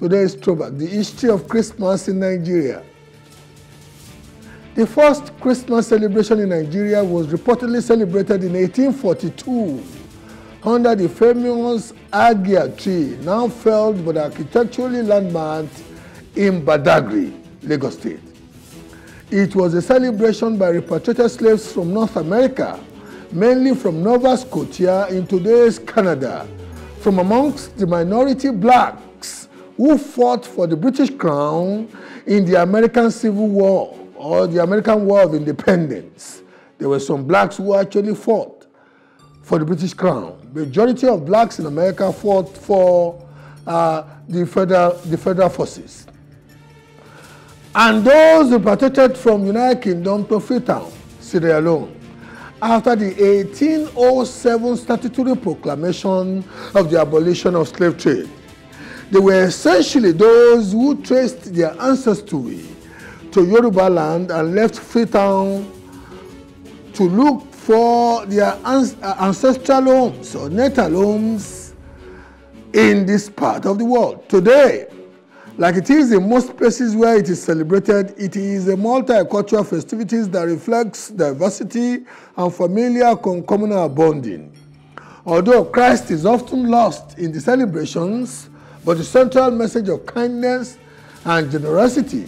Today's throwback, the history of Christmas in Nigeria. The first Christmas celebration in Nigeria was reportedly celebrated in 1842 under the famous Agia tree, now felled but architecturally landmarked in Badagri, Lagos State. It was a celebration by repatriated slaves from North America, mainly from Nova Scotia in today's Canada, from amongst the minority blacks who fought for the British Crown in the American Civil War or the American War of Independence. There were some blacks who actually fought for the British Crown. The majority of blacks in America fought for the federal forces. And those repatriated from United Kingdom to Freetown, Sierra Leone, after the 1807 statutory proclamation of the abolition of slave trade. They were essentially those who traced their ancestry to Yoruba land and left Freetown to look for their ancestral homes or natal homes in this part of the world. Today, like it is in most places where it is celebrated, it is a multicultural festivities that reflects diversity and familiar communal bonding. Although Christ is often lost in the celebrations, but the central message of kindness and generosity,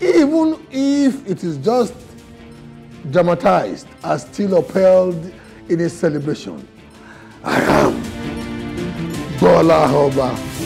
even if it is just dramatized, are still upheld in its celebration. I am Bola Hoba.